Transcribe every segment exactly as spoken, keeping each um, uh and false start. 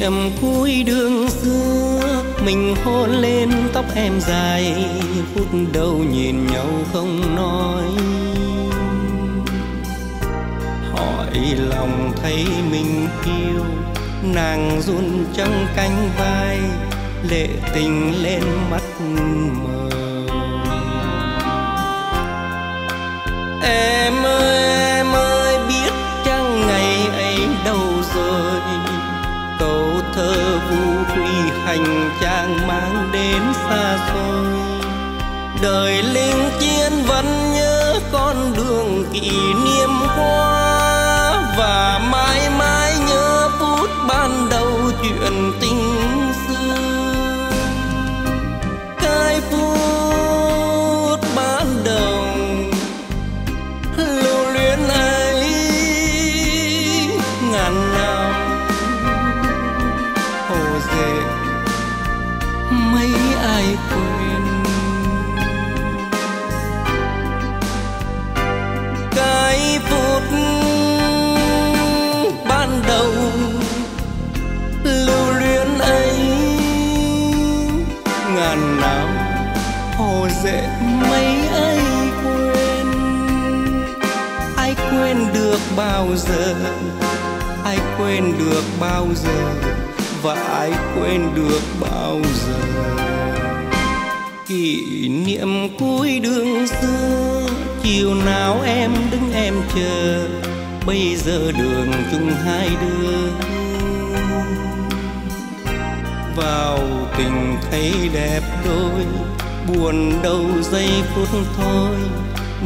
niệm cuối đường xưa, mình hôn lên tóc em dài, phút đầu nhìn nhau không nói. Hỏi lòng thấy mình yêu, nàng run trong cánh vai, lệ tình lên mắt mờ. Em ơi em ơi, biết chăng ngày ấy đâu rồi, câu thơ vu quy hành trang mang đến xa xôi. Đời linh chiến vẫn nhớ con đường kỷ niệm qua, và mãi mãi nhớ phút ban đầu chuyện tình xưa. Cái phút ban đầu lưu luyến ấy ngàn năm hồ dề mấy ai quên. Cái phút ban đầu lưu luyến ấy ngàn năm hồ dễ mấy ai quên. Ai quên được bao giờ, ai quên được bao giờ, và ai quên được bao giờ. Kỷ niệm cuối đường xưa, chiều nào em đứng em chờ, bây giờ đường chung hai đứa. Vào tình thấy đẹp đôi, buồn đâu giây phút thôi,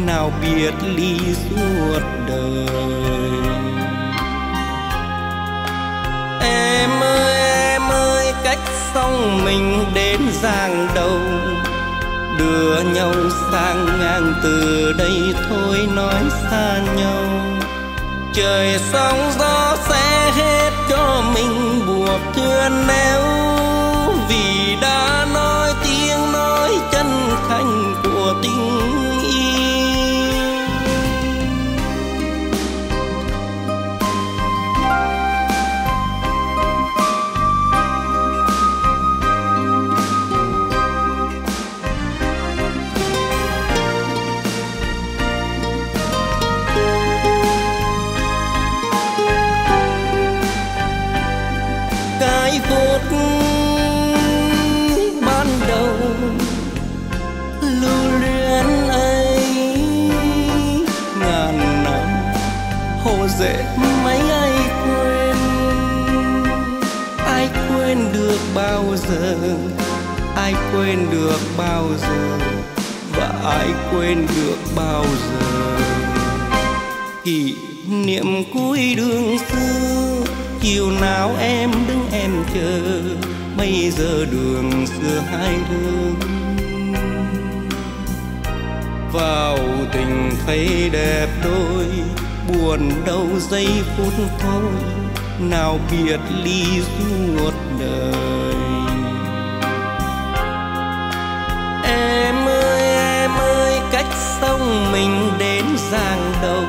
nào biệt ly suốt đời. Em ơi em ơi, cách xong mình đến giang đầu, đưa nhau sang ngang từ đây thôi nói xa nhau. Trời sóng gió sẽ hết cho mình buộc thuyền neo, vì đã nói tiếng nói chân thành của tình yêu. Cái phút ban đầu lưu luyến ấy ngàn năm hồ dễ mấy ai quên. Ai quên được bao giờ, ai quên được bao giờ, và ai quên được bao giờ. Kỷ niệm cuối đường xưa, chiều nào em đứng em chờ, bây giờ đường xưa hai đường. Vào tình thấy đẹp đôi, buồn đâu giây phút thôi, nào biệt ly suốt đời. Em ơi em ơi, cách sông mình đến giang đầu,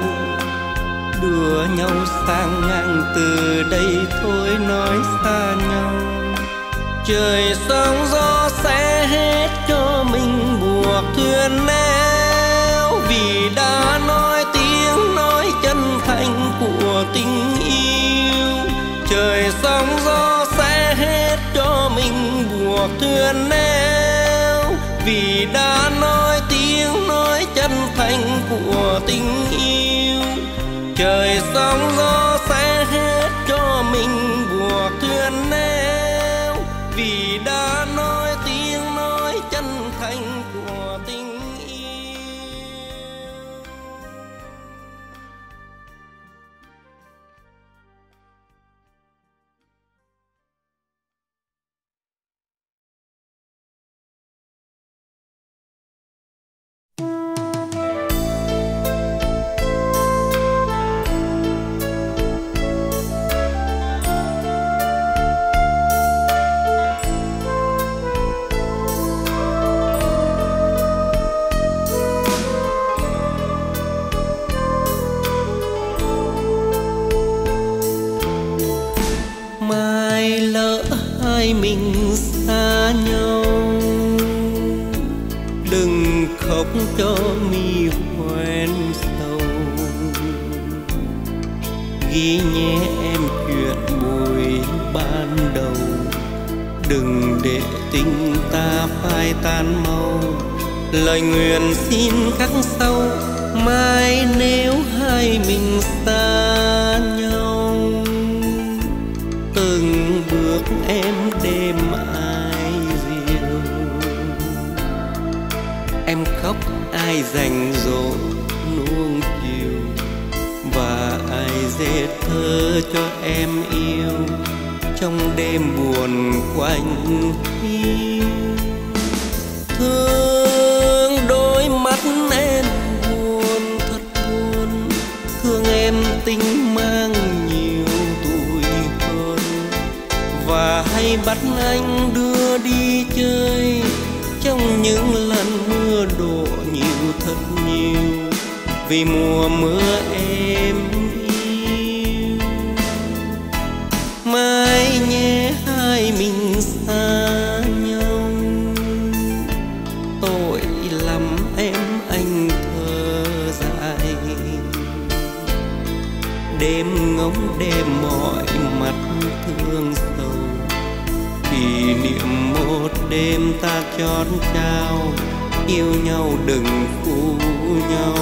đưa nhau sang ngang từ đây thôi nói xa nhau. Trời sóng gió sẽ hết cho mình buộc thuyền neo, vì đã nói tiếng nói chân thành của tình yêu. Trời sóng gió sẽ hết cho mình buộc thuyền neo, vì đã nói tiếng nói chân thành của tình yêu. Trời sóng gió sẽ hết cho mình buộc thuyền neo, vì đã nói tiếng nói chân thành của tình yêu. đừng khóc cho mi hoen sầu, ghi nhé em chuyện buổi ban đầu, đừng để tình ta phai tan mau. Lời nguyện xin khắc sâu, mai nếu hai mình xa nhau, từng bước em đêm ai diều, em khóc ai rành rộn nuông chiều, và ai dệt thơ cho em yêu trong đêm buồn quanh hiu. Thương đôi mắt em buồn thật buồn, thương em tính mang nhiều tuổi hơn, và hay bắt anh đưa đi chơi trong những lần mưa đổ nhiều thật nhiều, vì mùa mưa em yêu. Mai nhé hai mình xa nhau, tội lắm em anh thơ dài, đêm ngóng đêm mọi mặt thương sầu, kỷ niệm một đêm ta chót trao, yêu nhau đừng phụ nhau.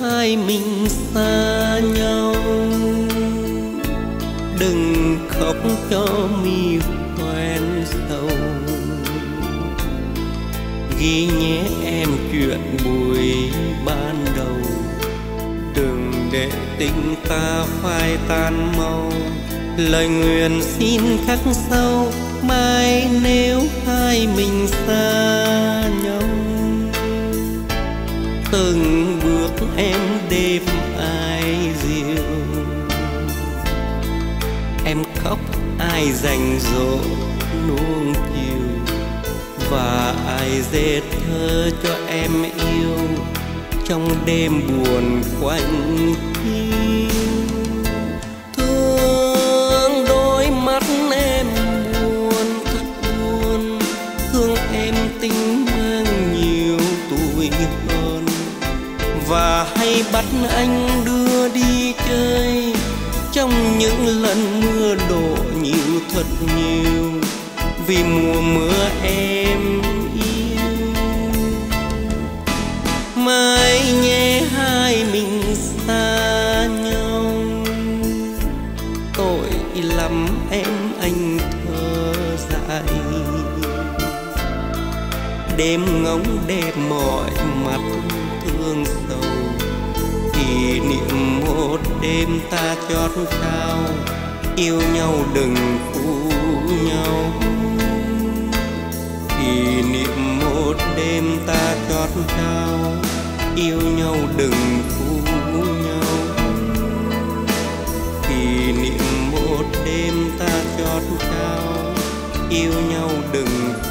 Hai mình xa nhau, đừng khóc cho mi hoen sầu, ghi nhé em chuyện buổi ban đầu, đừng để tình ta phai tan mau. Lời nguyện xin khắc sâu, mai nếu hai mình xa nhau, từng bước em đêm ai dịu, em khóc ai rành rộn nuông chiều, và ai dệt thơ cho em yêu trong đêm buồn quanh hiu. Thương đôi mắt em buồn thật buồn, thương em tính mang nhiều tuổi hơn, và hay bắt anh đưa đi chơi trong những lần mưa đổ nhiều thật nhiều, vì mùa mưa em yêu. Mai nhé hai mình xa nhau, tội lắm em anh thơ dại, đêm ngóng đêm mọi mặt thương sầu, kỷ niệm một đêm ta chót trao, yêu nhau đừng phụ nhau. Kỷ niệm một đêm ta chót trao, yêu nhau đừng phụ nhau. Kỷ niệm một đêm ta chót trao, yêu nhau đừng phụ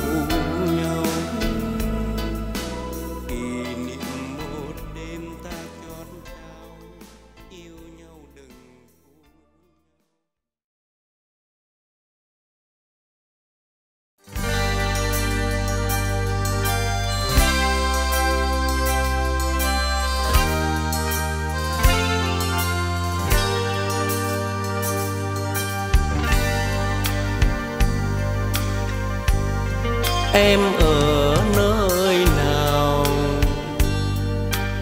em ở nơi nào,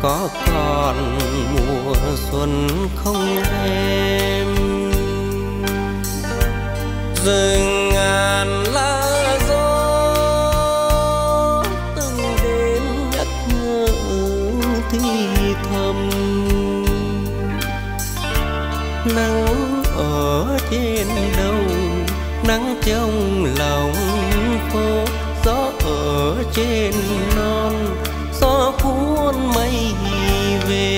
có còn mùa xuân không em? Rừng ngàn lá gió từng đêm nhắc nhở thì thầm, nắng ở trên đầu, nắng trong lòng phố, gió ở trên non, gió cuốn mây về.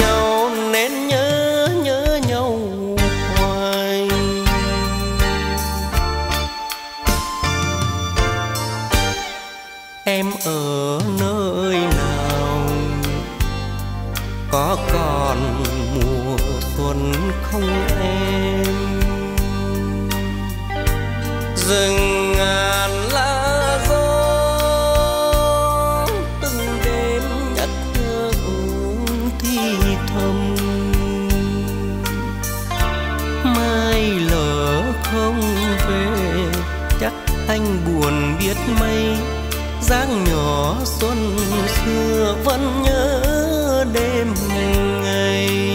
nhau nên nhớ nhớ nhau hoài. Em ở nơi nào có còn mùa xuân không em? Rừng ngàn lá gió từng đêm nhắc nhở thì thầm, mai lỡ không về chắc anh buồn biết mấy. Dáng nhỏ xuân xưa vẫn nhớ đêm ngày,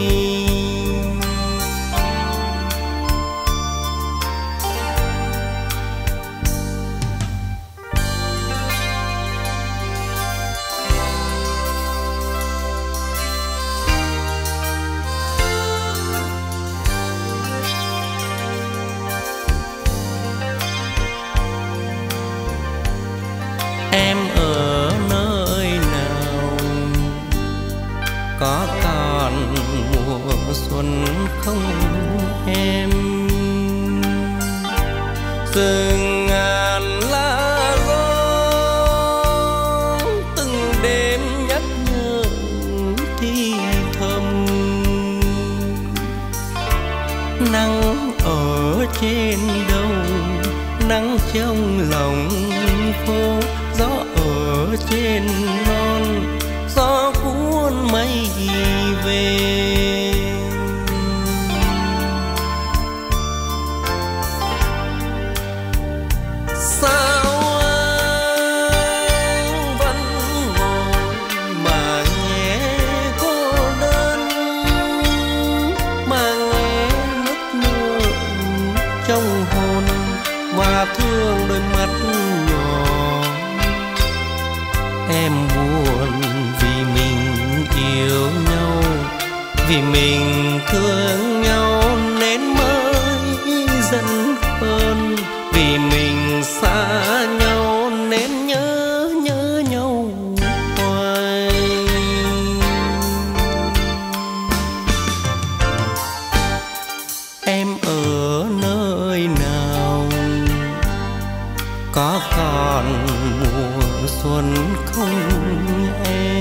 có còn mùa xuân không em? Rừng ngàn lá gió từng đêm nhắc nhở thì thầm, nắng ở trên đầu nắng trong lòng phố, gió ở trên non gió cuốn mây về. Sao anh vẫn ngồi mà nghe cô đơn, mà nghe nước mưa trong hồn, mà thương đôi mắt nhỏ em buồn. Yêu nhau vì mình thương nhau nên mới giận hơn, vì mình xa nhau nên nhớ nhớ nhau hoài. Em ở nơi nào có còn mùa xuân không em?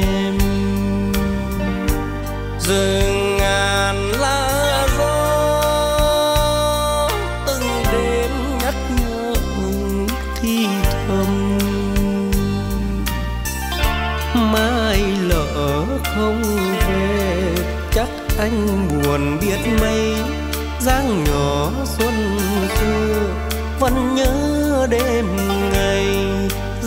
Rừng ngàn lá gió từng đêm nhắc nhở thì thầm, mai lỡ không về chắc anh buồn biết mấy. Dáng nhỏ xuân xưa vẫn nhớ đêm ngày,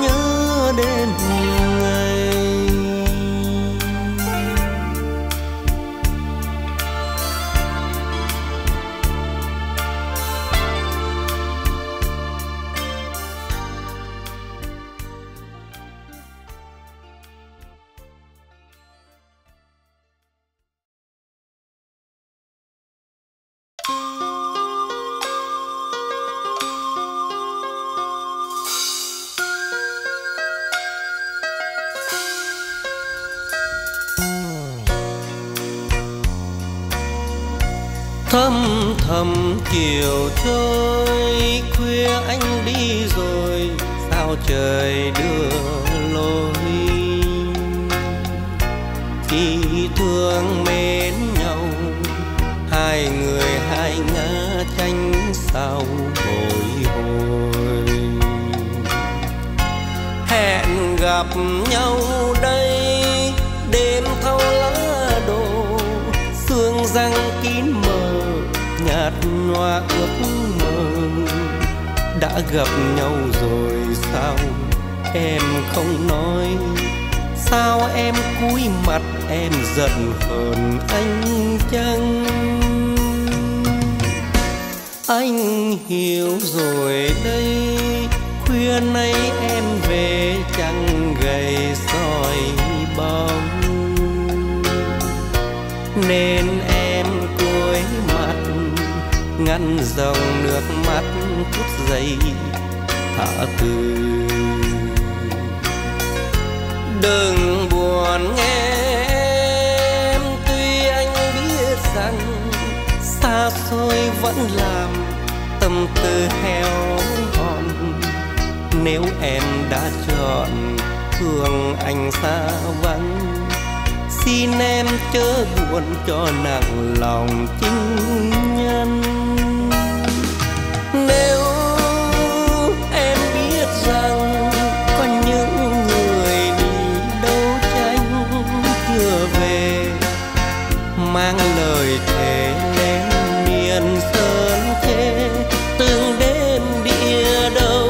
nhớ đêm ngày. Thâm thầm chiều trôi khuya anh đi rồi, sao trời đưa lối. Khi thương mến nhau hai người hai ngã tranh sao bồi hồi. Hẹn gặp nhau đây đêm thâu lá đổ, sương răng kín mờ nhạt nhòa ước mơ. Đã gặp nhau rồi sao em không nói, sao em cúi mặt em giận hờn anh chăng? Anh hiểu rồi đây, khuya nay em về chẳng gầy soi bóng, nên em cúi mặt ngăn dòng nước mắt phút giây thả từ. Đừng buồn nghe em, tuy anh biết rằng xa xôi vẫn làm tâm tư heo hòn. Nếu em đã chọn thương anh xa vắng, xin em chớ buồn cho nặng lòng chính nhân. Nếu em biết rằng có những người đi đấu tranh chưa về, mang lời thề lên miền sơn thế, từng đêm địa đầu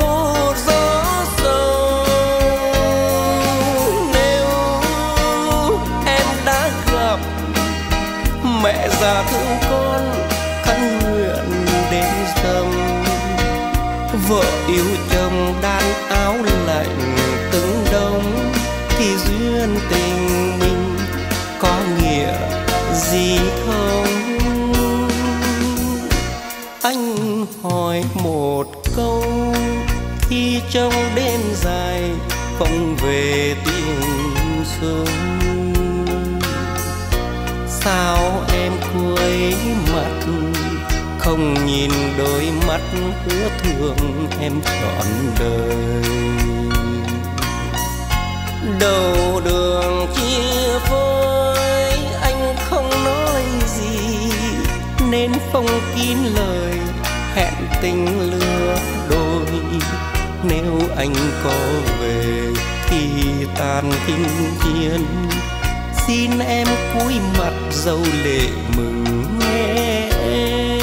một gió sâu. Nếu em đã gặp mẹ già thương con, khấn nguyện đến dâm vợ yêu chồng đan áo lạnh cứng đông, thì duyên tình mình có nghĩa gì không? Anh hỏi một câu khi trong đêm dài không về tiếng sương. Sao em cuối mặt không nhìn đôi mắt ứa thương em trọn đời? Đầu đường chia vơi anh không nói gì, nên phong kín lời hẹn tình lứa đôi. Nếu anh có về thì tàn tình chiến, xin em cúi mặt dâu lệ mừng nghe em.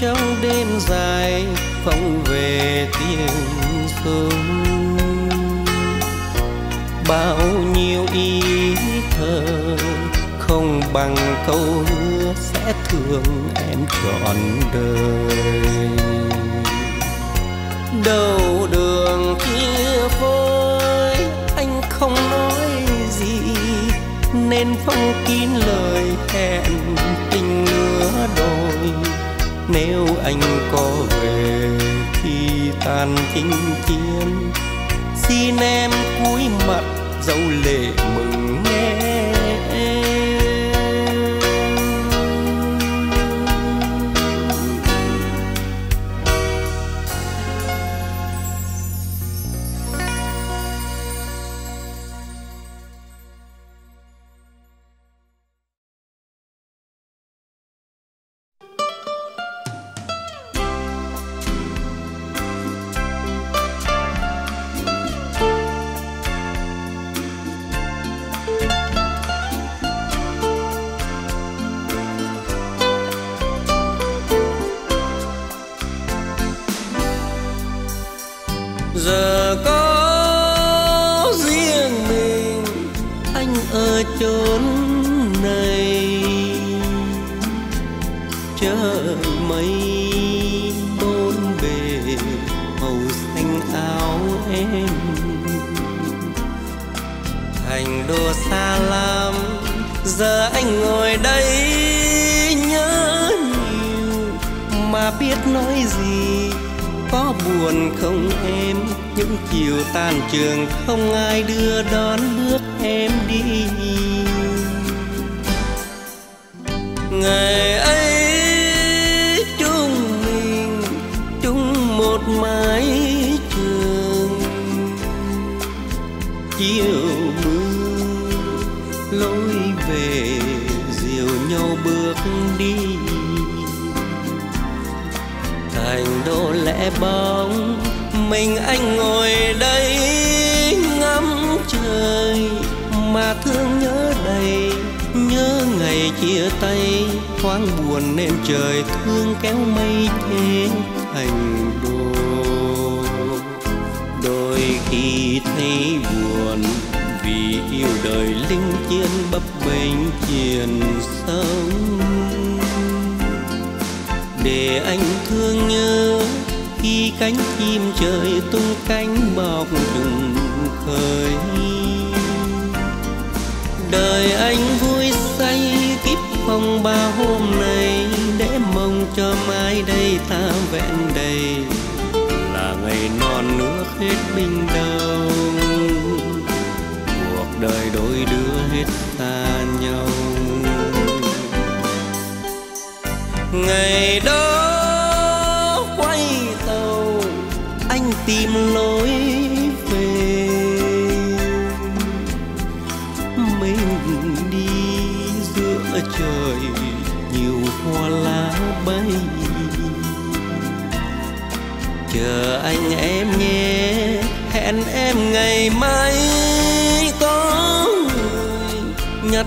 Trong đêm dài không về tiếng sương, bao nhiêu ý thơ không bằng câu hứa sẽ thương em trọn đời. Đầu đường kia vơi anh không nói gì, nên phong kín lời hẹn tình lứa đôi. Nếu anh có về thì tàn chinh chiến, xin em cúi mặt dẫu lệ mừng nghe em. nhau bước đi thành đô lẽ bóng. Mình anh ngồi đây ngắm trời mà thương nhớ đầy, nhớ ngày chia tay thoáng buồn nên trời thương kéo mây thế thành đô. Đôi khi thấy buồn vì yêu đời linh chiên bấp bênh chiền sống, để anh thương nhớ khi cánh chim trời tung cánh bọc trùng khơi. Đời anh vui say kiếp phong ba hôm nay, để mong cho mai đây ta vẹn đầy là ngày non nước hết bình đau. Cuộc đời đôi đứa hết xa nhau. Ngày đó quay tàu anh tìm lối về, mình đi giữa trời nhiều hoa lá bay. Chờ anh em nhé, hẹn em ngày mai có người nhặt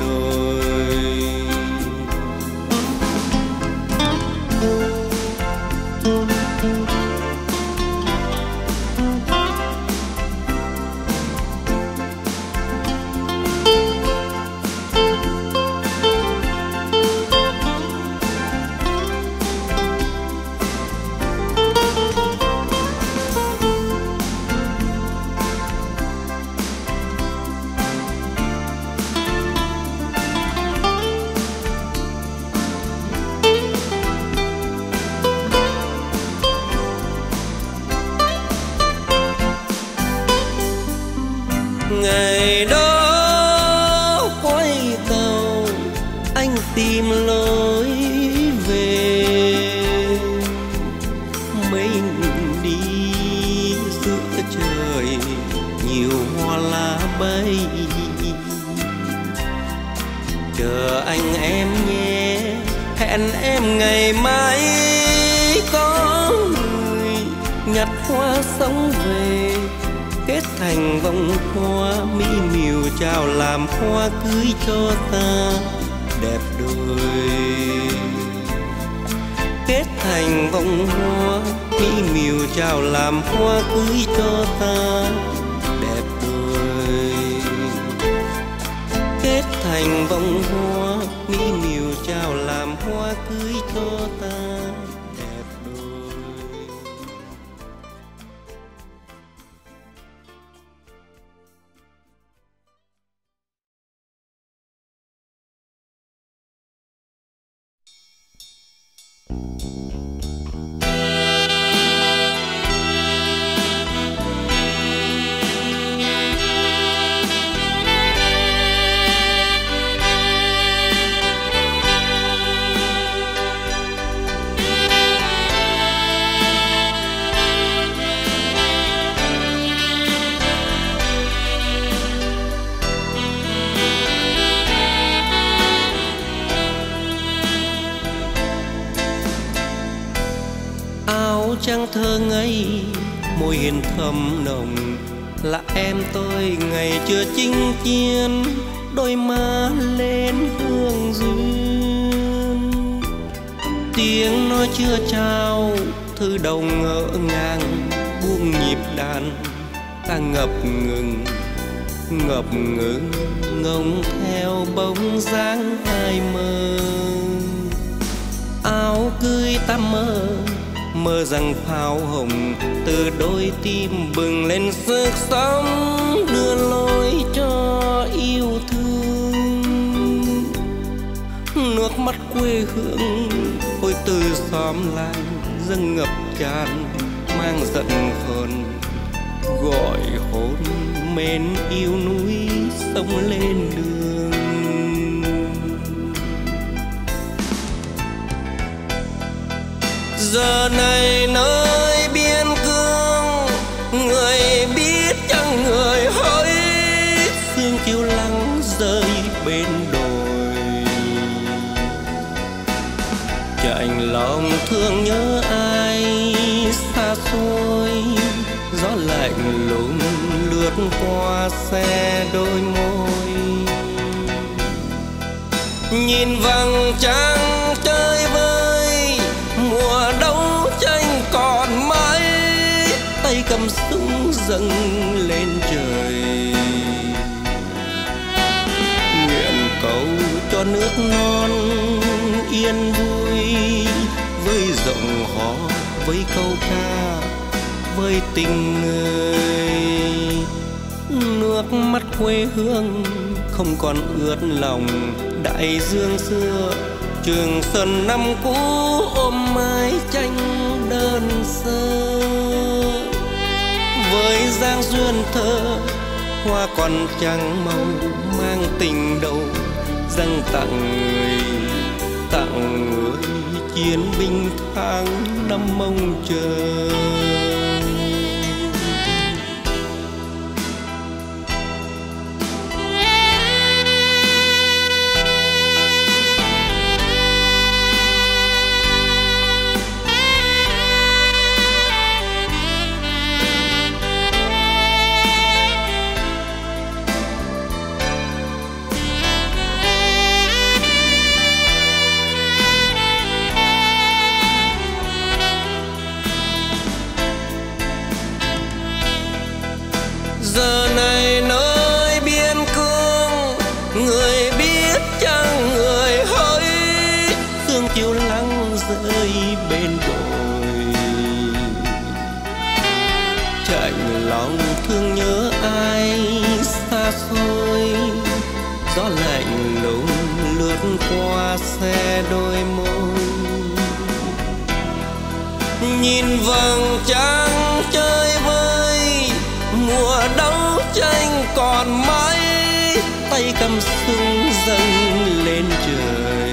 đôi. Trăng thơ ngây môi hiền thầm nồng là em tôi ngày chưa chinh chiến, đôi má lên hương duyên. Tiếng nói chưa trao thư đồng ngỡ ngàng, buông nhịp đàn ta ngập ngừng ngập ngừng ngóng theo bóng dáng ai mơ. Áo cưới ta mơ mơ rằng pháo hồng từ đôi tim bừng lên sức sống, đưa lối cho yêu thương. Nước mắt quê hương ôi từ xóm làng dâng ngập tràn mang giận hờn, gọi hồn mến yêu núi sông lên đường. Giờ này nơi biên cương thương nhớ ai xa xôi, gió lạnh lùng lướt qua xe đôi môi, nhìn vầng trăng chơi vơi mùa đấu tranh còn mãi, tay cầm súng dâng lên trời nguyện cầu cho nước non yên vui, với giọng hò với câu ca với tình người, nước mắt quê hương không còn ướt lòng. Đại dương xưa Trường Sơn năm cũ ôm mái tranh đơn sơ, với dáng duyên thơ hoa còn trắng màu, mang tình đầu dâng tặng người, tặng người chiến binh tháng năm mong chờ. Giờ này nơi biên cương, người biết chăng người hỡi, sương chiều lắng rơi bên đồi, chạnh lòng thương nhớ ai xa xôi, gió lạnh lùng lướt qua xe đôi môi, nhìn vầng trăng chơi vơi mùa đấu tranh còn mãi, tay cầm súng dâng lên trời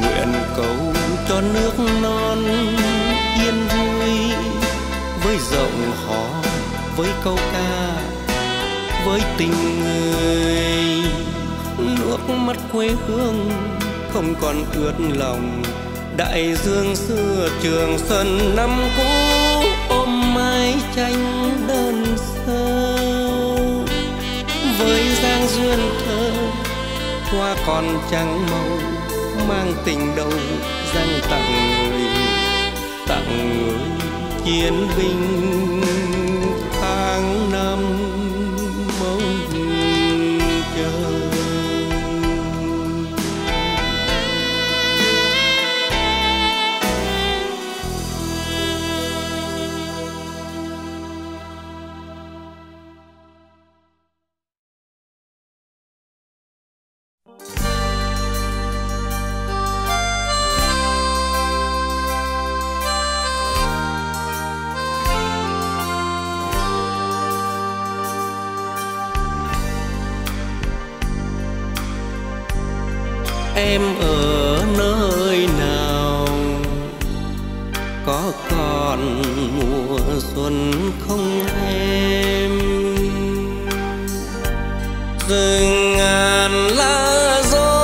nguyện cầu cho nước non yên vui, với giọng hò với câu ca với tình người, nước mắt quê hương không còn ướt lòng. Đại dương xưa Trường Sơn năm cũ ôm mái tranh đơn sơ, với dáng duyên thơ hoa còn trắng màu, mang tình đầu dâng tặng người, tặng người chiến binh tháng năm mong chờ. Em ở nơi nào có còn mùa xuân không em? Rừng ngàn lá gió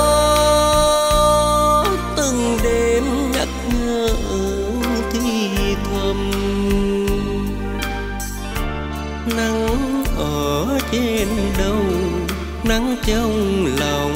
từng đêm nhắc nhở thì thầm, nắng ở trên đầu nắng trong lòng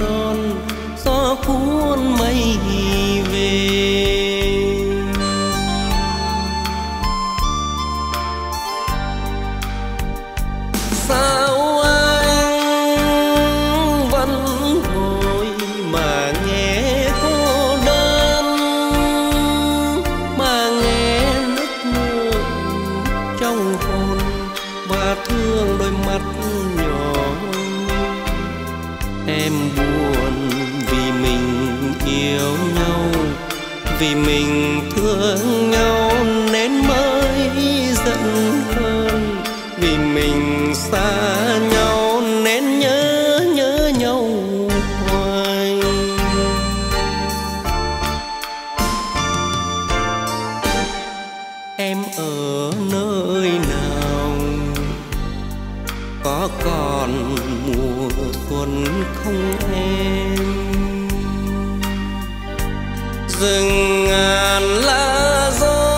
non gió cuốn mây về. Sao anh vẫn ngồi mà nghe cô đơn, mà nghe nước mưa trong hồn và thương đôi mắt nhỏ. Em buồn vì mình yêu nhau, vì mình thương nhau nên mới giận hơn, vì mình xa nhau nên nhớ nhớ nhau hoài. Em ở nơi nào có còn rằng mùa xuân không em. Rừng ngàn lá gió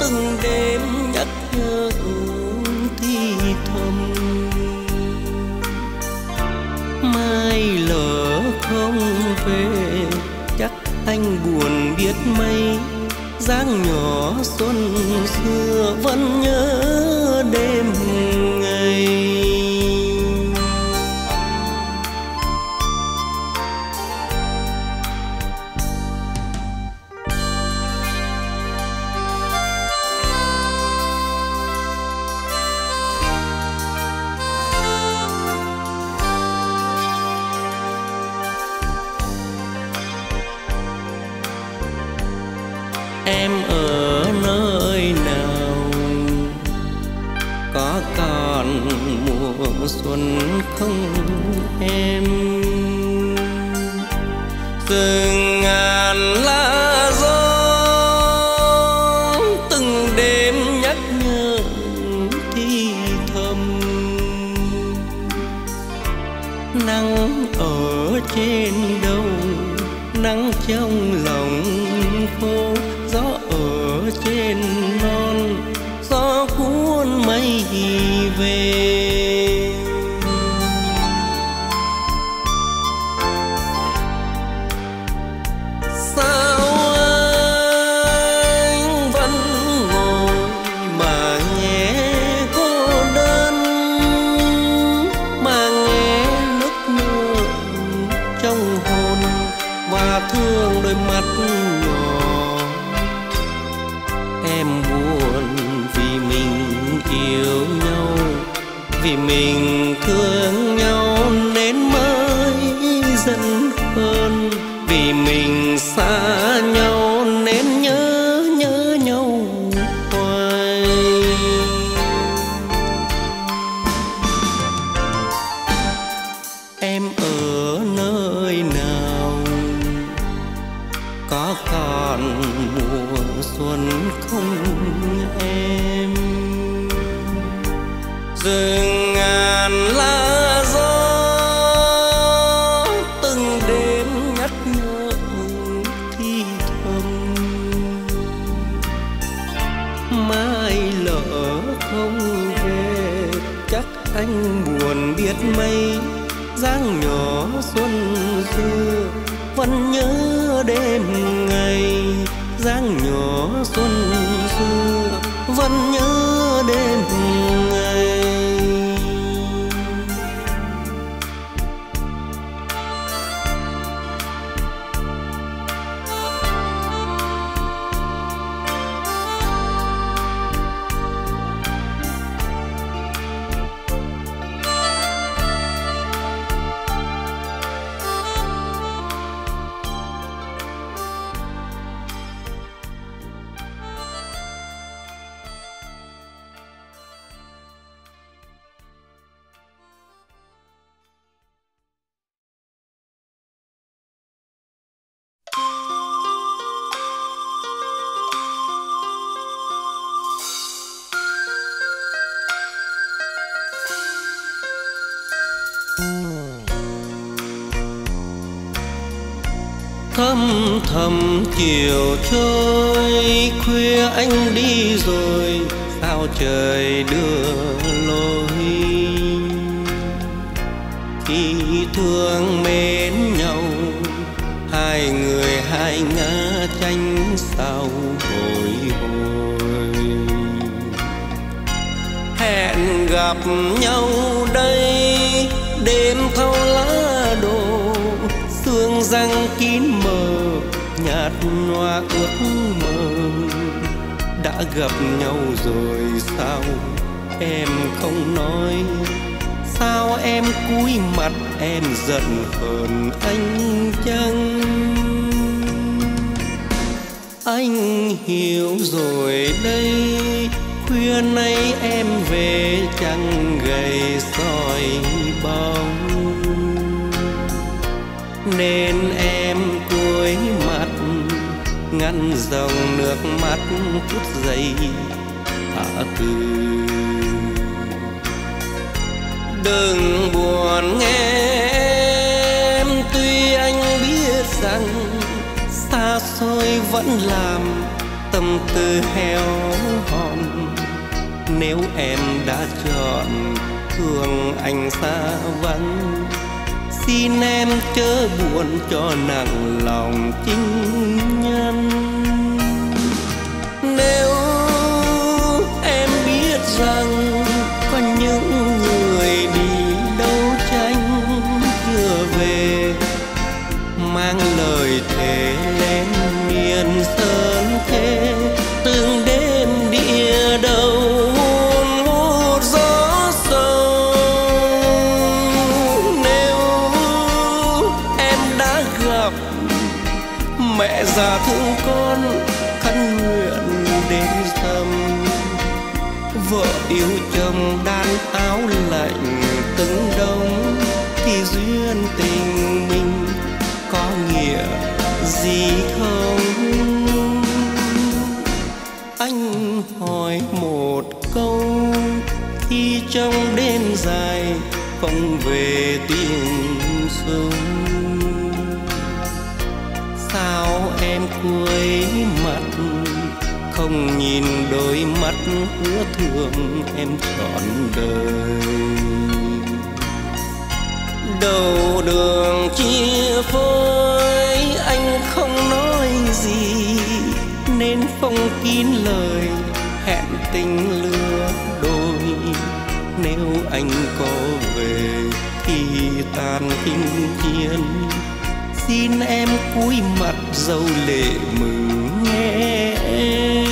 từng đêm nhắc nhớ thì thầm, mai lỡ không về chắc anh buồn biết mấy. Dáng nhỏ xuân xưa vẫn nhớ đêm ngày, em ở nơi nào có còn mùa xuân không em. Từng ngàn lá gió từng đêm nhắc nhở thì thầm, nắng ở trên đầu nắng trong lòng khô, gió ở trên non gió cuốn mây về. Sao anh vẫn ngồi mà nghe cô đơn, mà nghe nước mưa trong hồn và thương đôi mắt nhỏ. Em buồn vì mình yêu nhau, vì mình thương nhau nên mới dần hơn, vì mình xa nhau nên nhớ nhớ nhau hoài. Em ở nơi nào có còn mùa xuân không em. Rừng ngàn lá gió từng đêm nhắc nhở thì thầm, mai lỡ không về chắc anh buồn biết mấy. Dáng nhỏ xuân xưa vẫn nhớ đêm ngày, dáng nhỏ xuân xưa vẫn nhớ đêm ngày. Thâm thầm chiều trôi khuya anh đi rồi, sao trời đưa lối. Khi thương mến nhau hai người hai ngã tranh sao bồi hồi. Hẹn gặp nhau đây đêm thâu lá đổ, xương răng kín mờ nhạt nhòa ước mơ. Đã gặp nhau rồi sao em không nói, sao em cúi mặt em giận hờn anh chăng. Anh hiểu rồi đây, khuya nay em về chẳng gầy soi bóng, nên em cúi mặt ngăn dòng nước mắt phút giây thả từ. đừng buồn nghe em, tuy anh biết rằng xa xôi vẫn làm tâm tư héo hon. Nếu em đã chọn thương anh xa vắng, xin em chớ buồn cho nặng lòng chính nhân. Nếu em biết rằng có những người đi đấu tranh chưa về, mang lời thề lên miền sơn thế, từng đêm địa đầu một gió sâu. Nếu em đã gặp mẹ già thương con khấn nguyện đến thầm, vợ yêu chồng đan áo lạnh từng đông, thì duyên tình mình có nghĩa gì không? Anh hỏi một câu khi trong đêm dài không về tiếng sông. Sao em cuối mặt không nhìn đôi mắt ứa thương em trọn đời? Đầu đường chia phôi anh không nói gì, nên phong kín lời hẹn tình lứa đôi. Nếu anh có về thì tàn tình chiến, xin em cúi mặt dâu lệ mừng nghe em.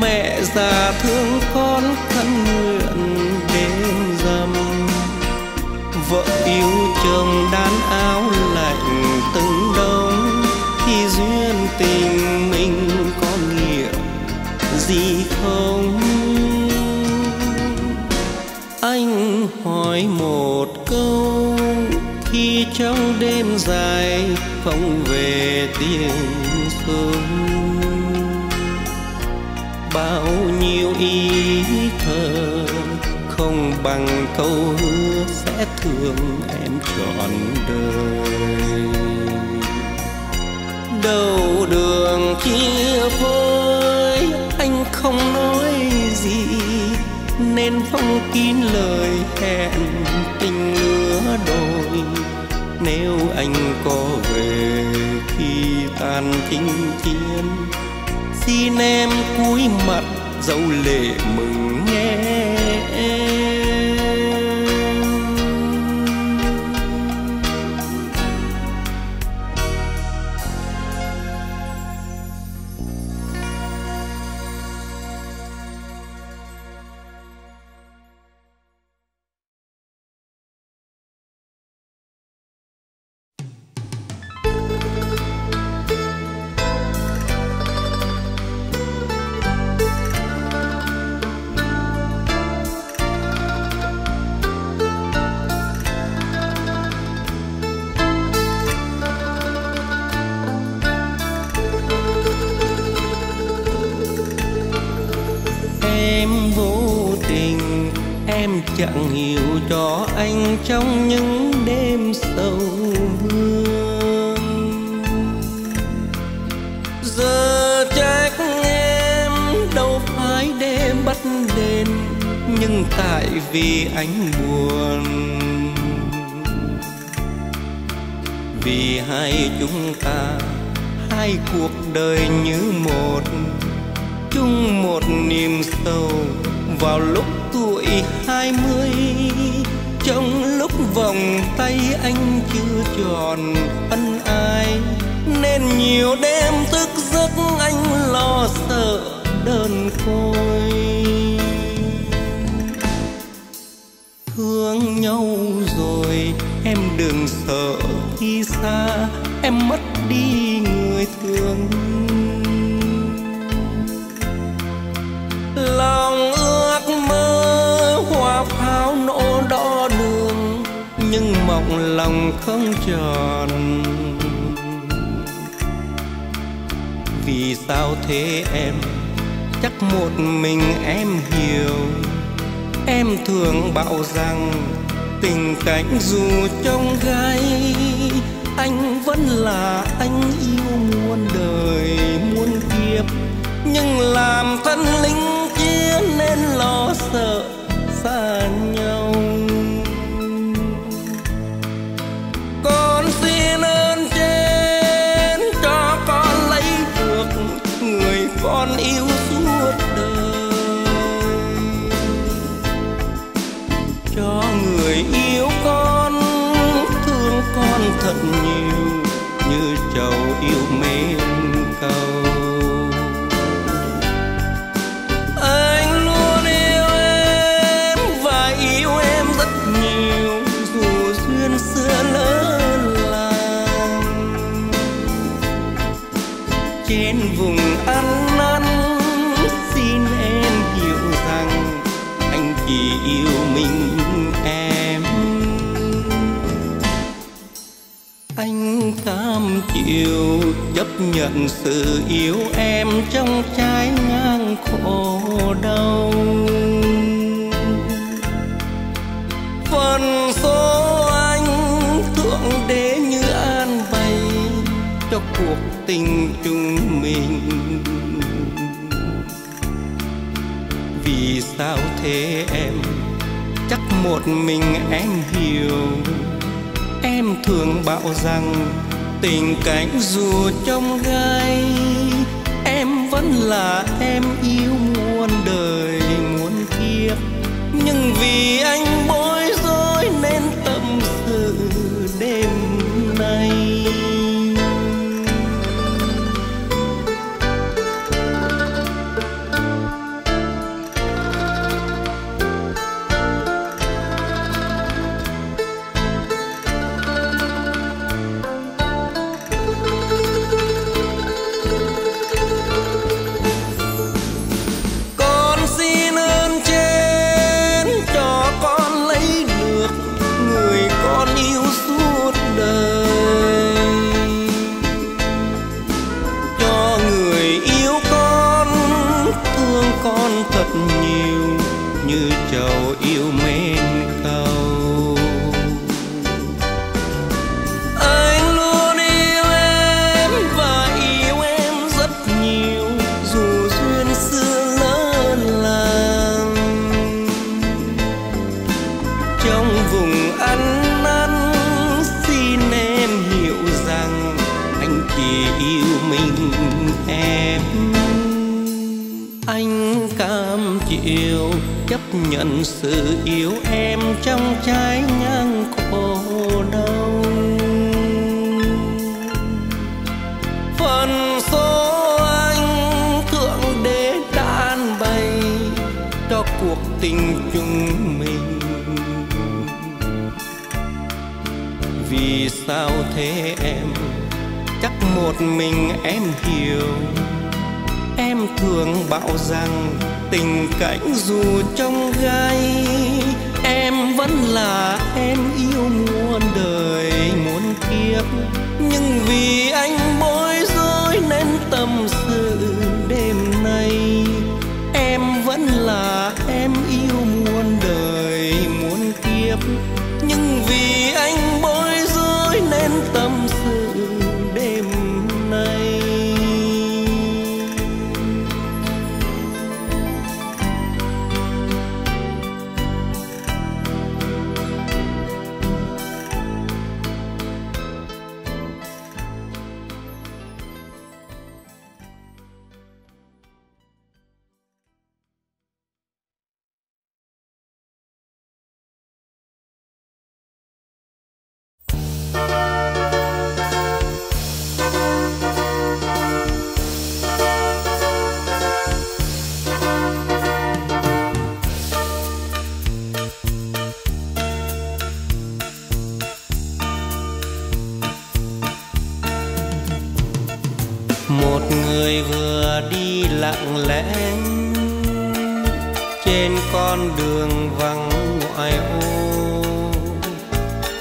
Mẹ già thương con khấn nguyện đêm rằm, vợ yêu chồng đan áo lạnh từng đông, thì duyên tình mình có nghĩa gì không? Anh hỏi một câu khi trong đêm dài không về tiếng sương. Bao nhiêu ý thơ không bằng câu hứa sẽ thương em trọn đời. Đầu đường chia vôi anh không nói gì, nên phong kín lời hẹn tình lứa đôi. Nếu anh có về khi tàn chinh chiến, xin em cúi mặt dẫu lệ mừng nghe em. Chẳng hiểu cho anh trong những đêm sầu vương, giờ trách em đâu phải để bắt đền, nhưng tại vì anh buồn, vì hai chúng ta hai cuộc đời như một, chung một niềm sầu vào lúc tuổi hai mươi. Trong lúc vòng tay anh chưa tròn ân ai, nên nhiều đêm thức giấc anh lo sợ đơn côi. Thương nhau rồi em đừng đừng sợ khi xa em mất đi người thương. Lòng ước mơ hoa pháo nổ đo đường, nhưng mộng lòng không tròn. Vì sao thế em, chắc một mình em hiểu. Em thường bảo rằng tình cảnh dù trong gai, anh vẫn là anh yêu muôn đời muôn kiếp. Nhưng làm thân lính kia nên lo sợ xa nhau. Con xin ơn trên cho con lấy được người con yêu suốt đời. Cho người yêu con, thương con thật nhiều như trầu yêu mến cầu. Cam chịu chấp nhận sự yêu em trong trái ngang khổ đau. Phần số anh thượng đế như an bày cho cuộc tình chúng mình. Vì sao thế em, chắc một mình em hiểu. Em thường bảo rằng tình cảnh dù trong gai, em vẫn là em yêu muôn đời muôn kiếp. Nhưng vì anh bối rối nên tâm sự đêm nay. Nhận sự yêu em trong trái ngang khổ đau. Phần số anh thượng đế đã bày cho cuộc tình chúng mình. Vì sao thế em, chắc một mình em hiểu. Em thường bảo rằng tình cảnh dù trong gai, em vẫn là em yêu muôn đời muôn kiếp. Nhưng vì anh bối rối nên tâm sự đêm nay. Em vẫn là em yêu muôn đời muôn kiếp. Nhưng vì anh bối rối nên tâm sự đêm nay. lặng lẽ trên con đường vắng ngoại ô,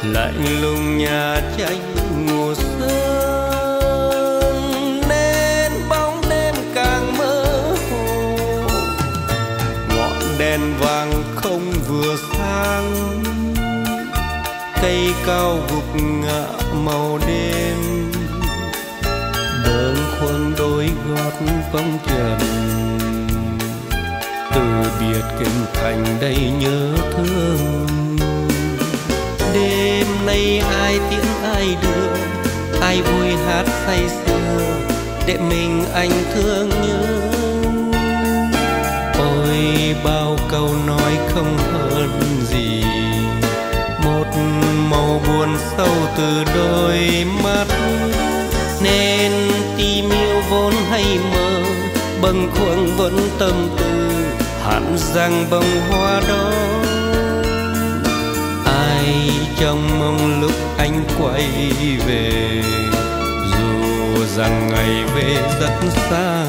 lạnh lùng nhà tranh mùa sương nên bóng đêm càng mơ hồ. Ngọn đèn vàng không vừa sáng, cây cao gục ngã màu đêm, đường khuôn đôi gót phong trần. Từ biệt kinh thành đây nhớ thương, đêm nay ai tiễn ai đưa, ai vui hát say sưa để mình anh thương nhớ. Ôi bao câu nói không hơn gì một màu buồn sâu từ đôi mắt, nên tim yêu vốn hay mơ bâng khuâng vẫn tâm tư hẳn rằng bông hoa đó. Ai trong mong lúc anh quay về, dù rằng ngày về rất xa,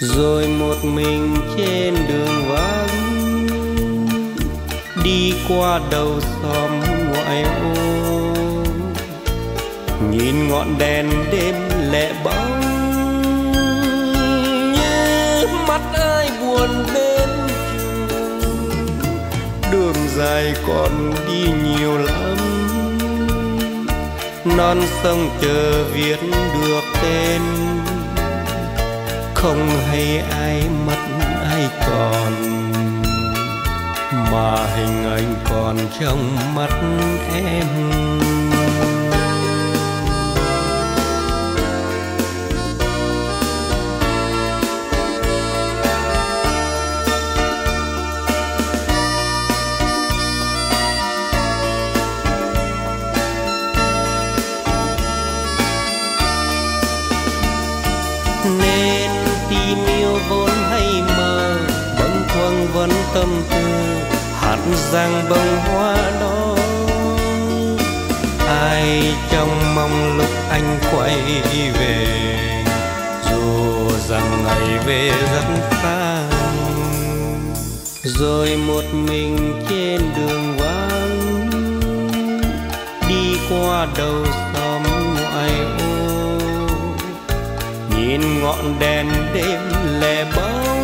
rồi một mình trên đường vắng đi qua đầu xóm ngoại ô, nhìn ngọn đèn đêm lệ bóng như mắt ai buồn đêm trường. Đường dài còn đi nhiều lắm, non sông chờ viết được tên, không hay ai mất ai còn mà hình ảnh còn trong mắt em. Vẫn tâm tư hẳn rằng bông hoa đó. Ai trong mong lúc anh quay về, dù rằng ngày về rất xa, rồi một mình trên đường vắng đi qua đầu xóm ngoại ô, nhìn ngọn đèn đêm lẻ bóng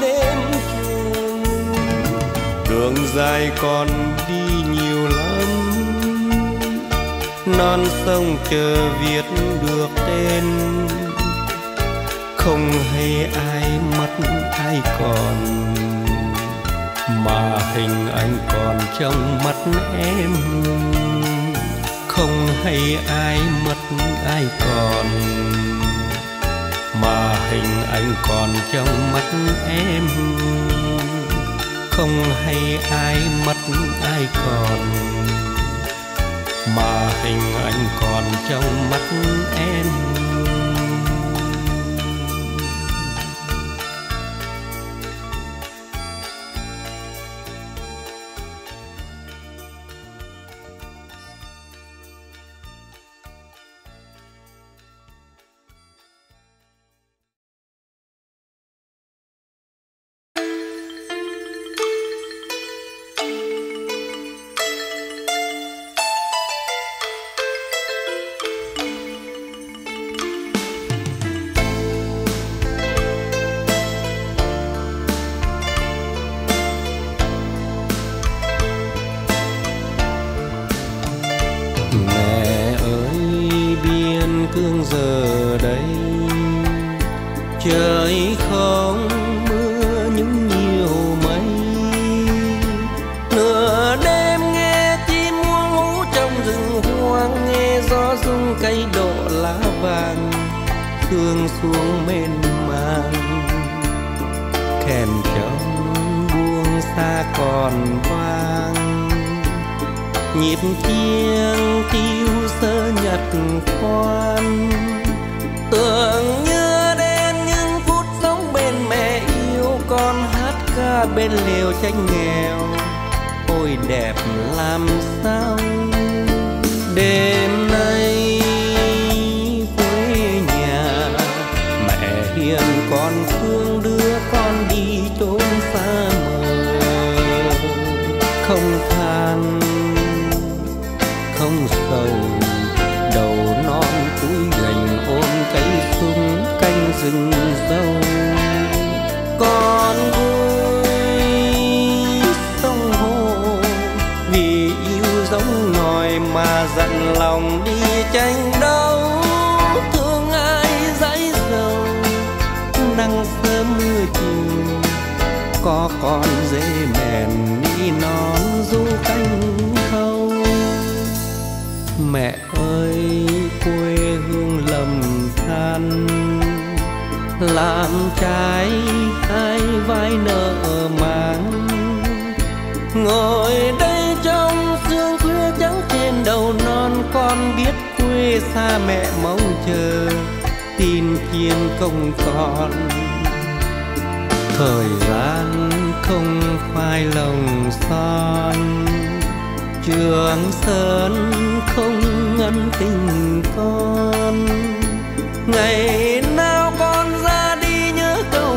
đêm trường. Đường dài còn đi nhiều lắm, non sông chờ viết được tên, không hay ai mất ai còn mà hình ảnh còn trong mắt em. Không hay ai mất ai còn mà hình ảnh còn trong mắt em. Không hay ai mất ai còn mà hình ảnh còn trong mắt em. Đêm nay mũi gành ôm cây súng canh rừng dâu. Con vui sông hồ vì yêu giống nòi mà dặn lòng đi tranh đấu. Thương ai dãi dầu nắng sớm mưa chiều, có con dễ mềm đi nón du canh khâu. Mẹ ơi quê hương lầm than, làm trái hai vai nợ mang. Ngồi đây trong sương khuya trắng trên đầu non, con biết quê xa mẹ mong chờ tin chiên công con. Thời gian không phai lòng son, Trường Sơn không ngăn tình con. Ngày nào con ra đi nhớ câu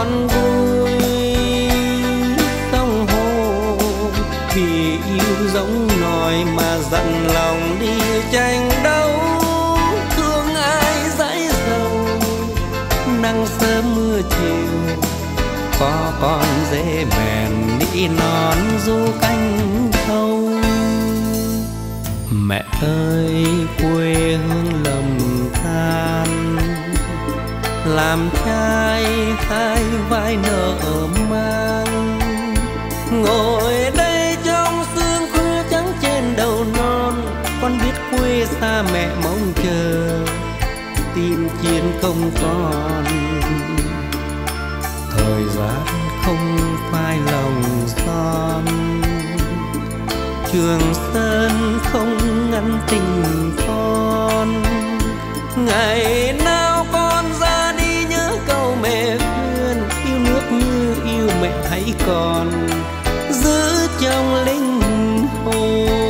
Con vui sông hồ vì yêu giống nòi mà dặn lòng đi tranh đấu. Thương ai dãi dầu nắng sớm mưa chiều, có con dễ mèn đi nón du canh thâu. Mẹ ơi quê hương lầm than, làm trai hai vai nợ mang. Ngồi đây trong sương khuya trắng trên đầu non, con biết quê xa mẹ mong chờ tìm chiến công con. Thời gian không phai lòng son, Trường Sơn không ngăn tình con. Ngày nào con ra đi nhớ câu mẹ khuyên, yêu nước như yêu mẹ hãy còn giữ trong linh hồn.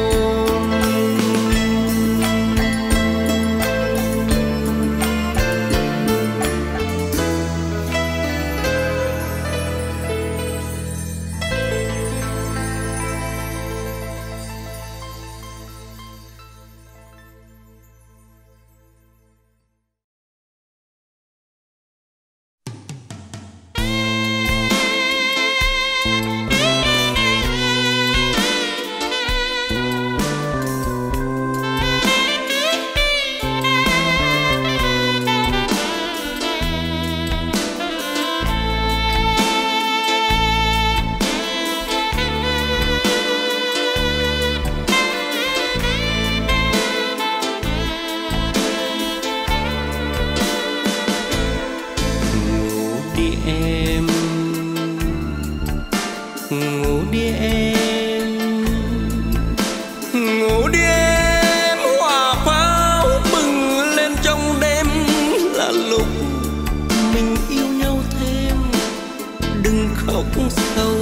Sâu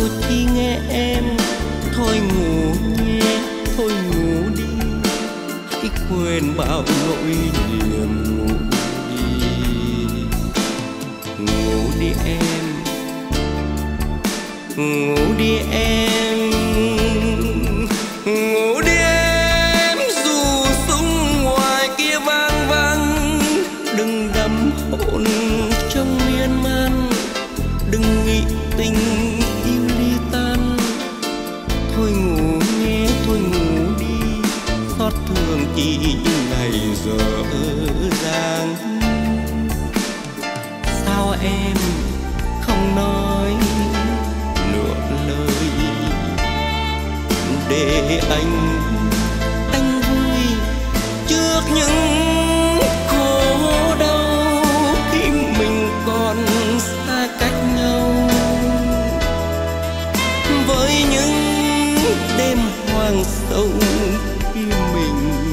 khi mình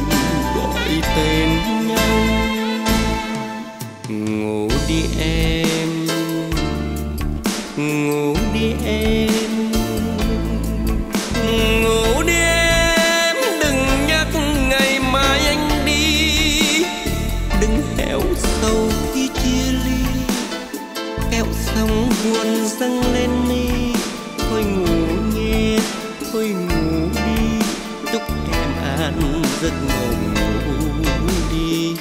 gọi tên nhau. Ngủ đi em, ngủ đi em, ngủ đi em, đừng nhắc ngày mai anh đi. Đừng hẹo sâu khi chia ly, kẹo sóng buồn dâng lên đi. Thôi ngủ nghe, thôi ngủ đi, chúc em an giấc mộng. Ngủ đi.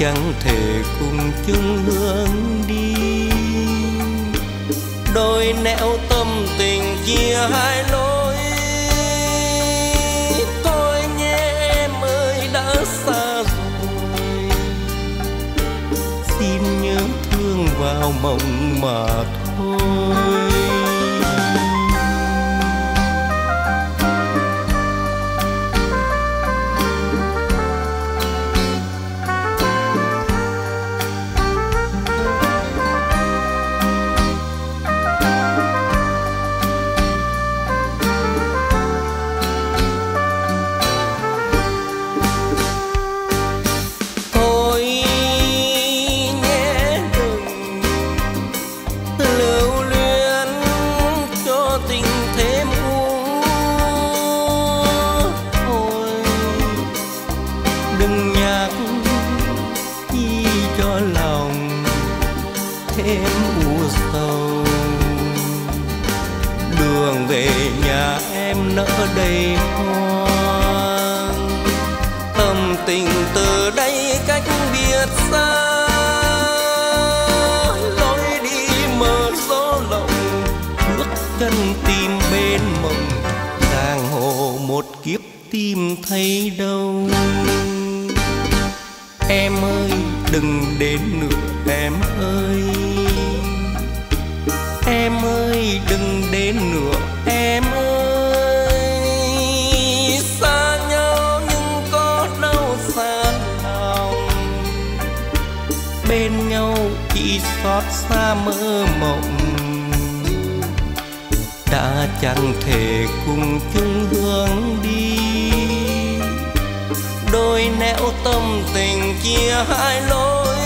Chẳng thể cùng chung hướng đi, nẻo tâm tình chia hai lối. Tôi nghe em ơi đã xa rồi, xin nhớ thương vào mộng mà thôi. Tìm thấy đâu em ơi, đừng đến nữa em ơi, em ơi đừng đến nữa em ơi. Xa nhau nhưng có đâu xa lòng, bên nhau chỉ xót xa mơ mộng, đã chẳng thể cùng chung hướng đi. Đôi nẻo tâm tình chia hai lối,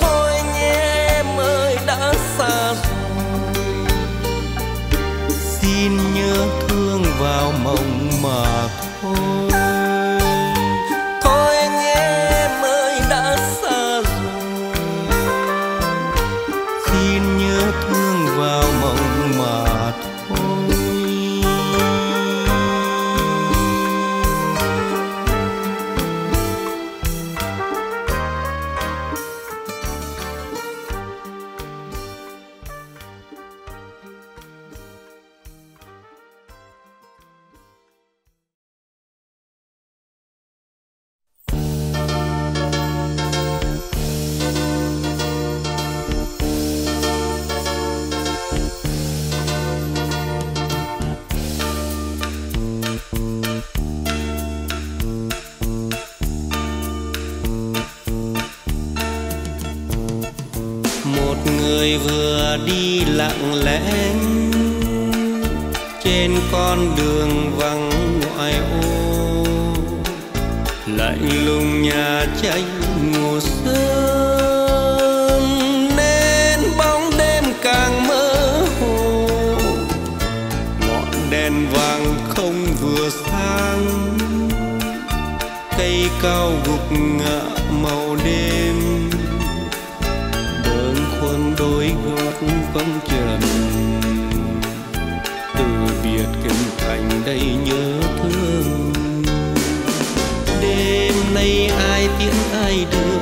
thôi nhé em ơi đã xa rồi, xin nhớ thương vào mộng mà thôi. Thôi nhé em ơi đã xa rồi, xin nhớ thương vào mộng mà thôi. Con đường vắng ngoại ô, lạnh lùng nhà tranh mùa sương, nên bóng đêm càng mơ hồ. Ngọn đèn vàng không vừa sáng, cây cao gục ngã màu đêm, bâng khuâng đôi gót vắng trần. Đầy nhớ thương đêm nay ai tiễn ai đưa,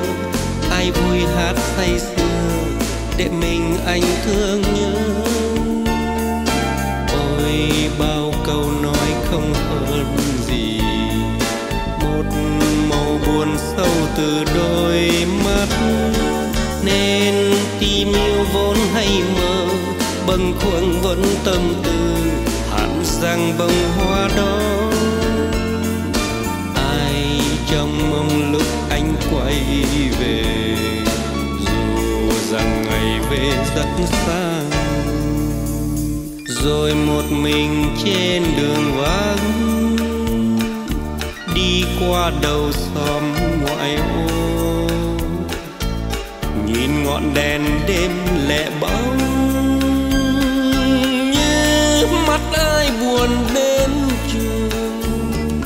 ai vui hát say sưa để mình anh thương nhớ. Ôi bao câu nói không hơn gì một màu buồn sâu từ đôi mắt, nên tim yêu vốn hay mơ bâng khuâng vẫn tâm tư rằng bông hoa đó ai trong mong lúc anh quay về, dù rằng ngày về rất xa rồi một mình trên đường vắng, đi qua đầu xóm ngoại ô, nhìn ngọn đèn đêm lẻ bóng, mắt ai buồn đến trường.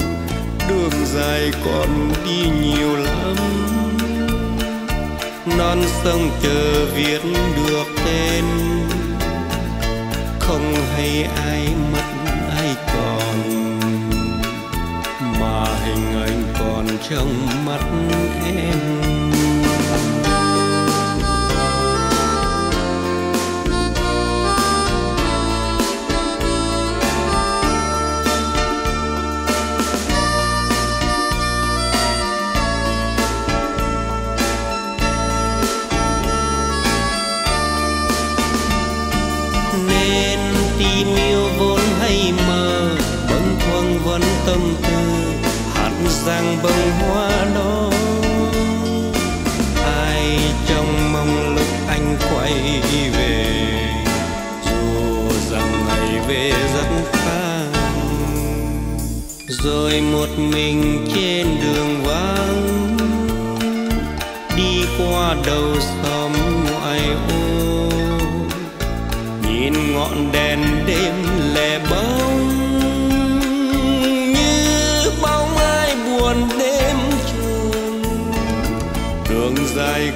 Đường dài còn đi nhiều lắm, non sông chờ viết được tên, không hay ai mất ai còn, mà hình ảnh còn trong mắt em. say mơ bâng khuâng vấn tâm tư hát rằng bông hoa đó. Ai trong mong lúc anh quay về, dù rằng ngày về rất khá, rồi một mình trên đường vắng đi qua đầu xóm ngoại ô, nhìn ngọn đèn đêm lẻ bóng như bóng ai buồn đêm trường. Đường dài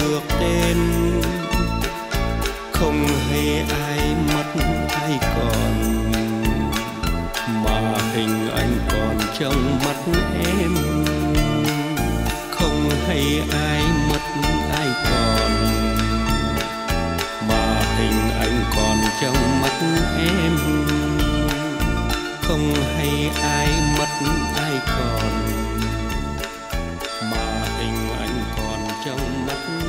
được tên, không hay ai mất ai còn, mà hình anh còn trong mắt em. Không hay ai mất ai còn, mà hình anh còn trong mắt em. Không hay ai mất ai còn, mà hình anh còn trong mắt em.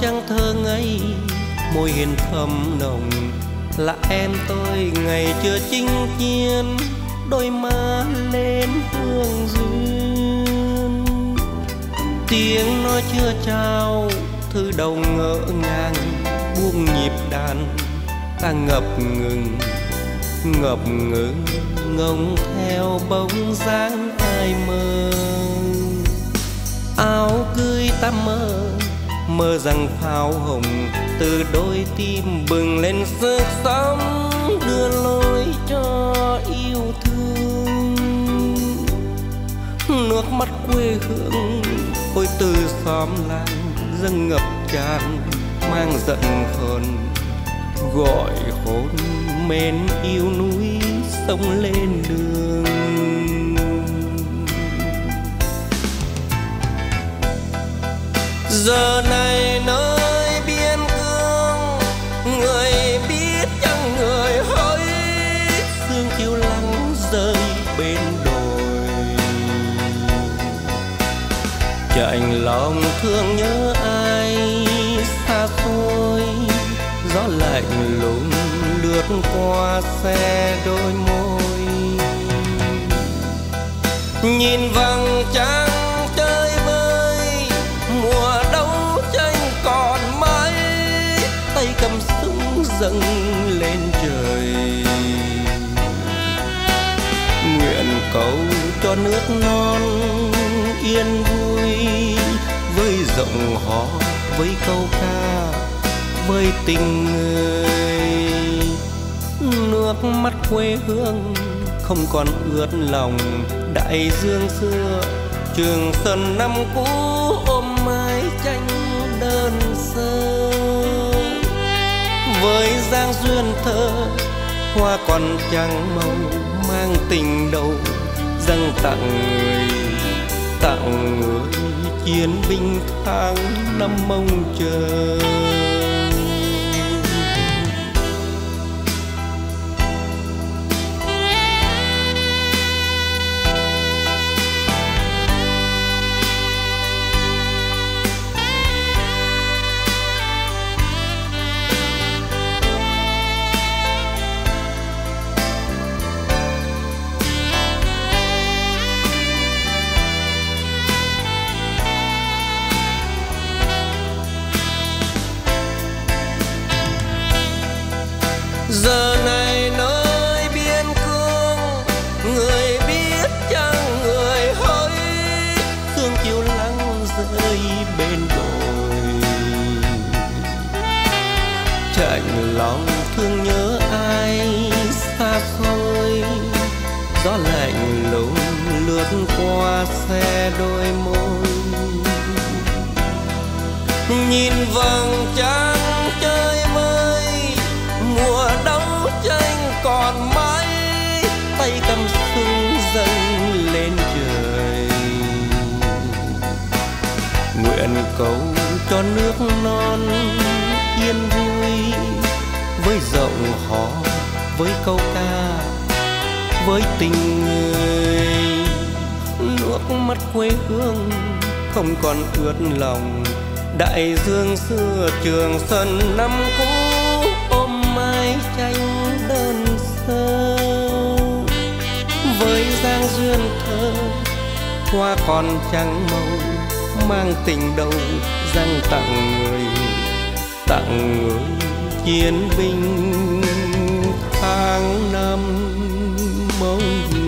Trăng thơ ngây, môi hiền thơm nồng là em tôi ngày chưa chinh chiến, đôi má lên hương duyên. Tiếng nói chưa trao thứ đầu ngỡ ngàng, buông nhịp đàn ta ngập ngừng, ngập ngừng ngóng theo bóng dáng ai mơ. Áo cưới ta mơ, mơ rằng pháo hồng từ đôi tim bừng lên sức sống, đưa lối cho yêu thương. Nước mắt quê hương ôi từ xóm làng dâng ngập tràn, mang giận hờn gọi khốn mến yêu núi sông lên đường. Giờ này nơi biên cương, người biết chẳng người hỡi, sương chiều lắng rơi bên đồi. Chạnh lòng thương nhớ ai xa xôi, gió lạnh lùng lướt qua xe đôi môi. Nhìn vầng trăng chơi vơi mùa còn mãi, tay cầm súng dâng lên trời, nguyện cầu cho nước non yên vui, với giọng hò với câu ca với tình người. Nước mắt quê hương không còn ướt lòng, đại dương xưa Trường Sơn năm cũ ôm mái tranh đơn sơ, với dáng duyên thơ hoa còn trắng màu, mang tình đầu dâng tặng người, tặng người chiến binh tháng năm mong chờ. Giờ này nơi biên cương, người biết chẳng người hỡi, sương chiều lắng rơi bên đồi. lòng thương nhớ ai xa xôi, gió lạnh lùng lướt qua xe đôi môi, nhìn vầng trăng chơi vơi mùa đóng tranh còn mãi, tay cầm súng dâng lên trời, nguyện cầu cho nước non yên vui với giọng hò, với câu ca, với tình người. Nước mắt quê hương không còn ướt lòng, đại dương xưa Trường Sơn năm cũ ôm mái tranh đơn sơ, với giang duyên thơ hoa còn trắng màu, mang tình đầu dâng tặng người, tặng người chiến binh tháng năm mong chờ.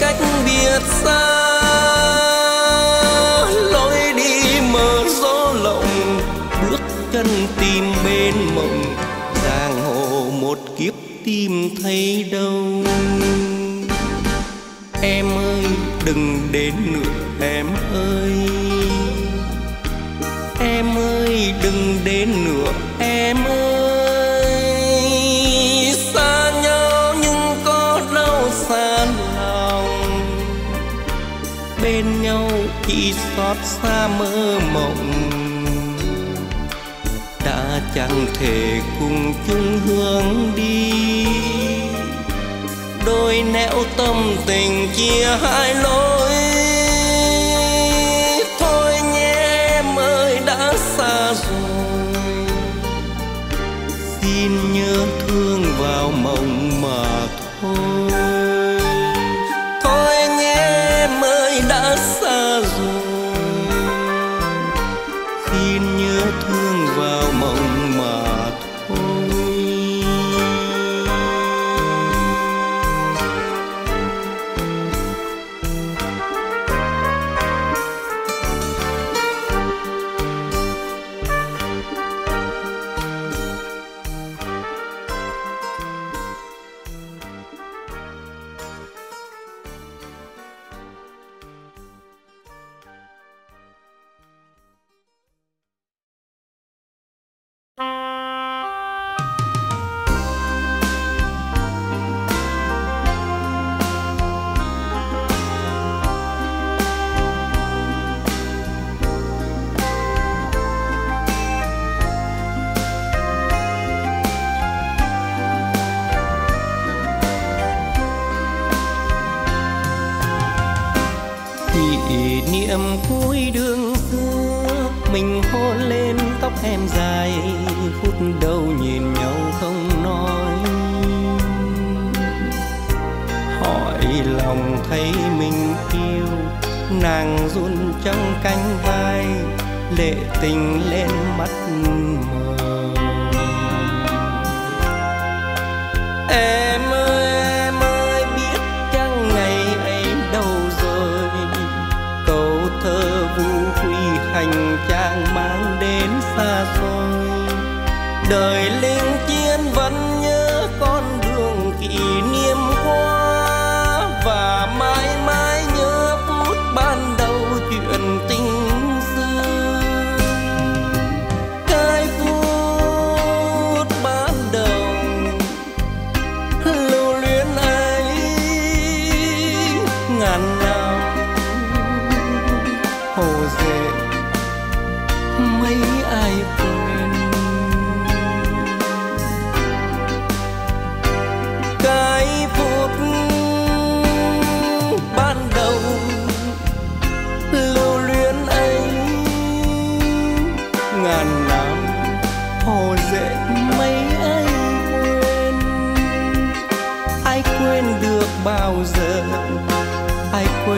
Cách biệt xa lối đi mờ gió tìm thấy đâu. Em ơi đừng đến nữa em ơi, em ơi đừng đến nữa em ơi. Xa nhau nhưng có đâu xa lòng, bên nhau chỉ xót xa mơ mộng. Đã chẳng thể cùng chung hướng đi, đôi nẻo tâm tình chia hai lối. Thôi nhé em ơi đã xa rồi, xin nhớ thương vào mộng mà thôi. Thôi nhé em ơi đã xa rồi, xin nhớ thương vào mộng mà.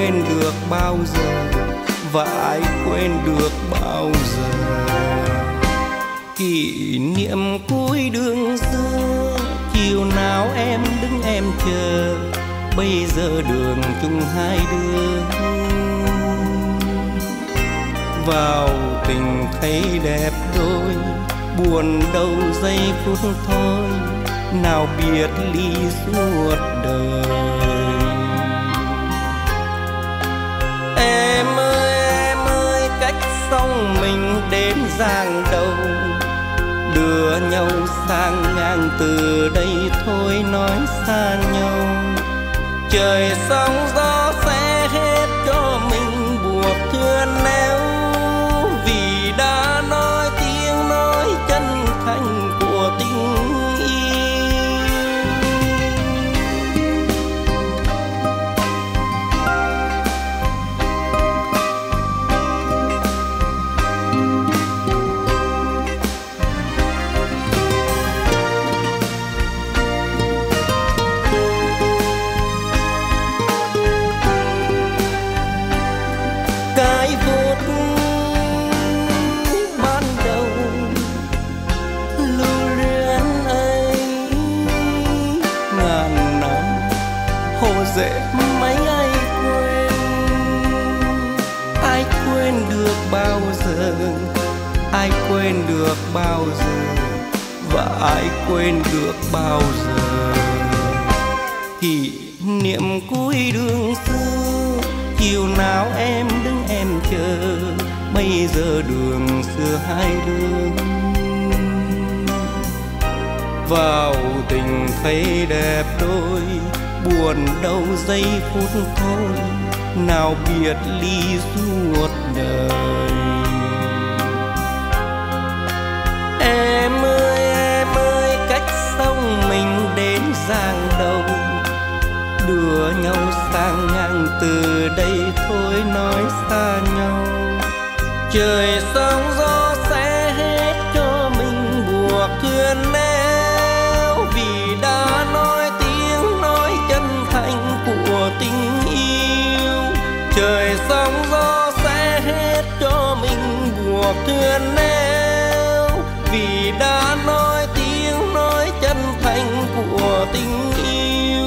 Quên được bao giờ và ai quên được bao giờ. kỷ niệm cuối đường xưa. Chiều nào em đứng em chờ, bây giờ đường xưa hai đường. Vào tình thấy đẹp đôi, buồn đâu giây phút thôi, nào biệt ly suốt đời. Em ơi em ơi, cách sông mình đến Giang Đông, đưa nhau sang ngang từ đây thôi nói xa nhau. Trời sóng gió sẽ hết cho mình buộc thuyền neo, vì đã nói tiếng nói chân thành của tình yêu. Trời sóng gió sẽ hết cho mình buộc thuyền neo, vì đã nói tiếng nói chân thành của tình yêu.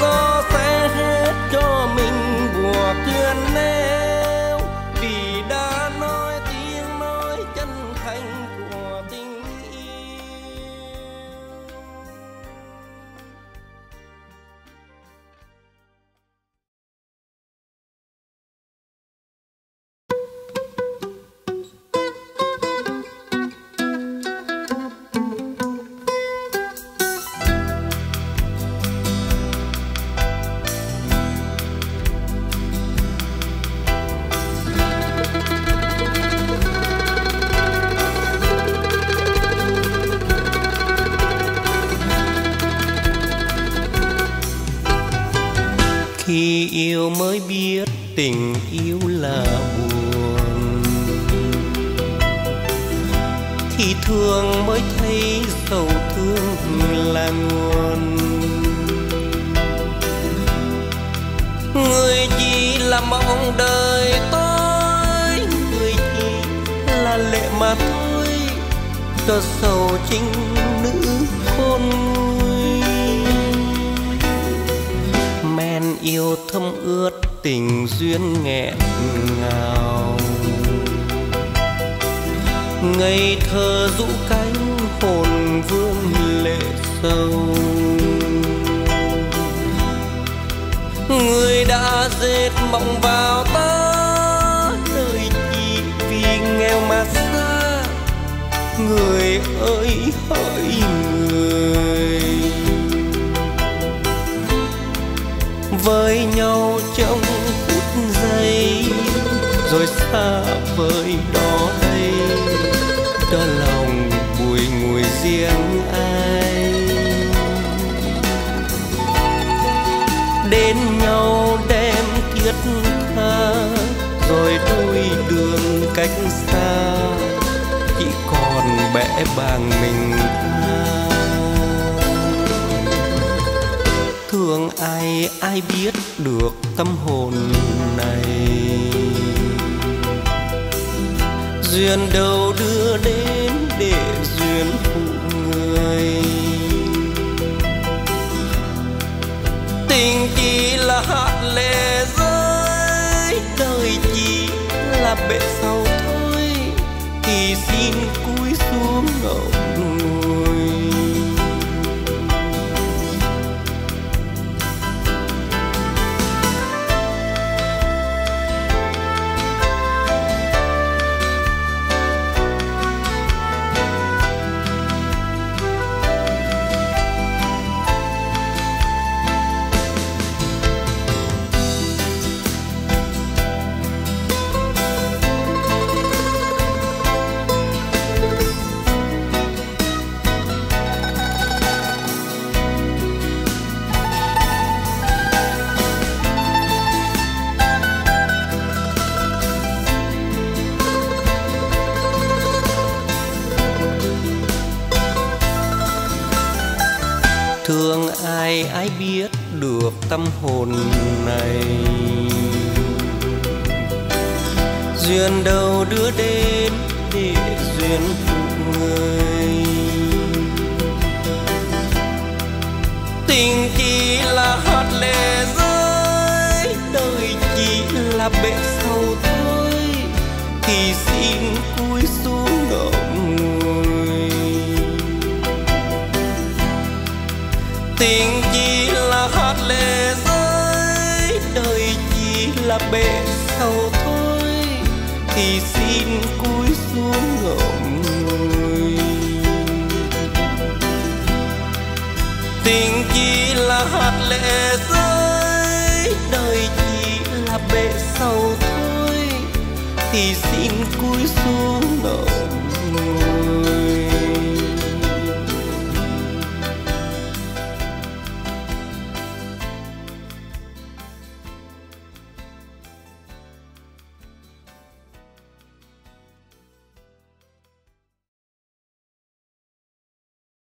gió sẽ hết cho mình buộc thuyền neo, vì đã nói tiếng nói chân thành của tình yêu. Khi yêu mới biết tình yêu là buồn, khi thương mới thấy sầu thương là nguồn. Người chỉ là mong đời tôi, người chỉ là lệ mà thôi, cho sầu trinh nữ khôn nguôi. Men yêu thâm ướt tình duyên nghẹn ngào, ngây thơ rũ cánh hồn vương lệ sâu. Người đã dệt mộng vào ta, đời chỉ vì nghèo mà xa. Người ơi hỡi người, với nhau trong phút giây rồi xa vời đó đây, cho lòng bùi ngùi riêng ai. Đến nhau đem thiết tha, rồi đôi đường cách xa, chỉ còn bẽ bàng mình tha. Thương ai ai biết được tâm hồn này, duyên đâu đưa đến để duyên phụ người. Tình chỉ là hạt lệ rơi, đời chỉ là bể sâu thôi, thì xin cúi xuống ngậm ngùi. Thương ai ai biết được tâm hồn này, duyên đâu đưa đến để duyên phụ người. Tình chỉ là hạt lệ rơi, đời chỉ là bể sâu thôi, thì xin cúi xuống ngậm ngùi. Tình là bể sầu thôi thì xin cúi xuống ngậm ngùi. Tình chi là hạt lệ rơi, đời chỉ là bể sầu thôi thì xin cúi xuống ngậm ngùi.